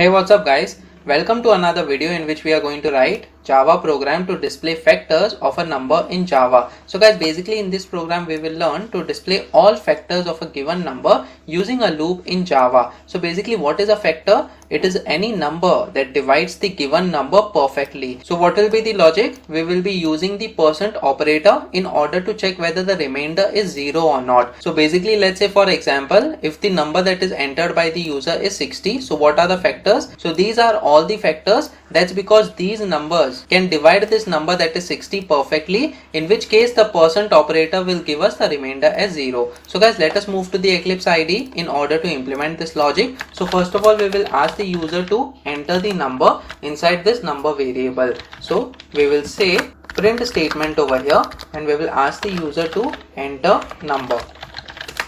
Hey, what's up guys, welcome to another video in which we are going to write Java program to display factors of a number in Java. So guys, basically in this program we will learn to display all factors of a given number using a loop in Java. So basically what is a factor? It is any number that divides the given number perfectly. So what will be the logic? We will be using the percent operator in order to check whether the remainder is 0 or not. So basically, let's say for example, if the number that is entered by the user is 60, so what are the factors? So these are all the factors. That's because these numbers can divide this number that is 60 perfectly, in which case the percent operator will give us the remainder as 0. So guys, let us move to the Eclipse IDE in order to implement this logic. So first of all, we will ask the user to enter the number inside this number variable. So we will say print statement over here and we will ask the user to enter number.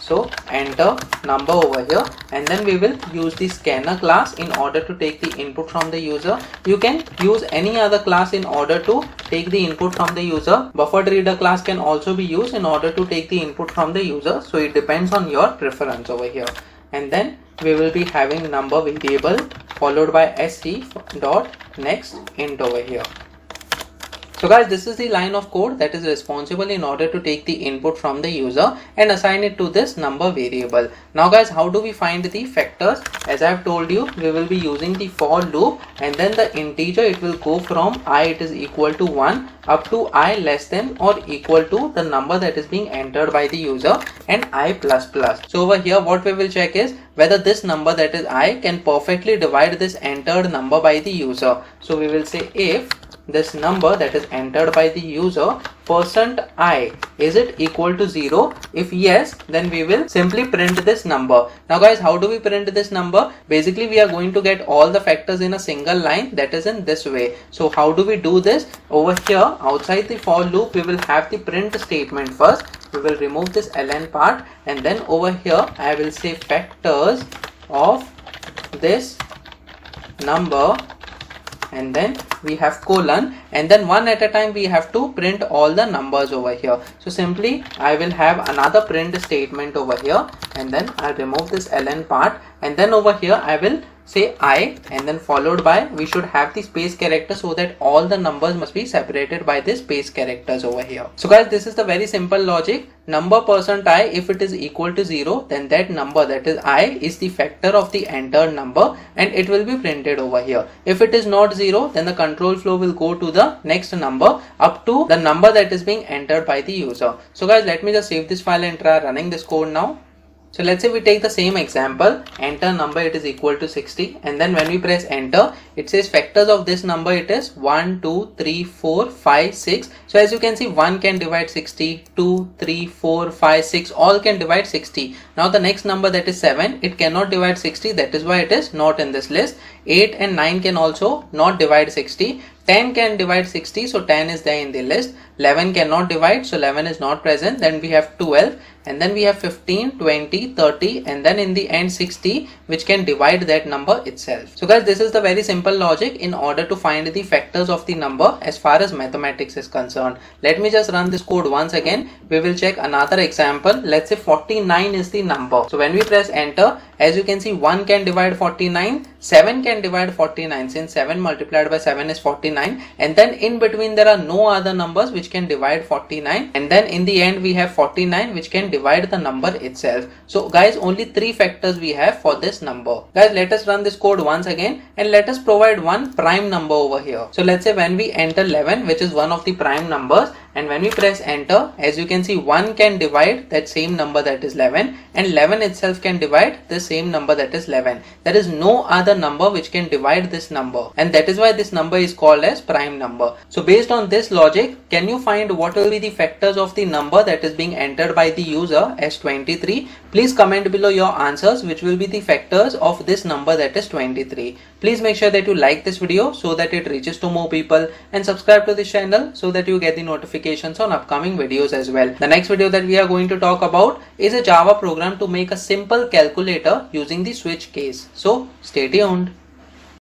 So enter number over here, and then we will use the scanner class in order to take the input from the user. You can use any other class in order to take the input from the user. Buffered reader class can also be used in order to take the input from the user. So it depends on your preference over here. And then we will be having number variable followed by sc.nextInt over here. So guys, this is the line of code that is responsible in order to take the input from the user and assign it to this number variable. Now guys, how do we find the factors? As I have told you, we will be using the for loop, and then the integer, it will go from I it is equal to 1 up to I less than or equal to the number that is being entered by the user and I plus plus. So over here what we will check is whether this number that is I can perfectly divide this entered number by the user. So we will say if this number that is entered by the user %i, is it equal to 0? If yes, then we will simply print this number. Now guys, how do we print this number? Basically, we are going to get all the factors in a single line, that is in this way. So how do we do this? Over here outside the for loop, we will have the print statement first. We will remove this ln part, and then over here I will say factors of this number, and then we have colon, and then one at a time we have to print all the numbers over here. So simply I will have another print statement over here, and then I'll remove this ln part, and then over here I will say I, and then followed by, we should have the space character so that all the numbers must be separated by the space characters over here. So guys, this is the very simple logic. Number %i, if it is equal to 0, then that number that is I is the factor of the entered number and it will be printed over here. If it is not 0, then the control flow will go to the next number up to the number that is being entered by the user. So guys, let me just save this file and try running this code now. So let's say we take the same example, enter number, it is equal to 60, and then when we press enter, it says factors of this number, it is 1, 2, 3, 4, 5, 6. So as you can see, 1 can divide 60, 2, 3, 4, 5, 6, all can divide 60. Now the next number that is 7, it cannot divide 60, that is why it is not in this list. 8 and 9 can also not divide 60. 10 can divide 60, so 10 is there in the list. 11 cannot divide, so 11 is not present. Then we have 12, and then we have 15, 20, 30, and then in the end 60, which can divide that number itself. So guys, this is the very simple logic in order to find the factors of the number as far as mathematics is concerned. Let me just run this code once again. We will check another example. Let's say 49 is the number. So when we press enter, as you can see, 1 can divide 49, 7 can divide 49, since 7 multiplied by 7 is 49, and then in between there are no other numbers which can divide 49, and then in the end we have 49 which can divide the number itself. So guys, only 3 factors we have for this number. Guys, let us run this code once again and let us provide one prime number over here. So let's say when we enter 11, which is one of the prime numbers, and when we press enter, as you can see, 1 can divide that same number that is 11, and 11 itself can divide the same number that is 11. There is no other number which can divide this number, and that is why this number is called as prime number. So based on this logic, can you find what will be the factors of the number that is being entered by the user as 23? Please comment below your answers which will be the factors of this number that is 23. Please make sure that you like this video so that it reaches to more people, and subscribe to this channel so that you get the notification on upcoming videos as well. The next video that we are going to talk about is a Java program to make a simple calculator using the switch case. So stay tuned.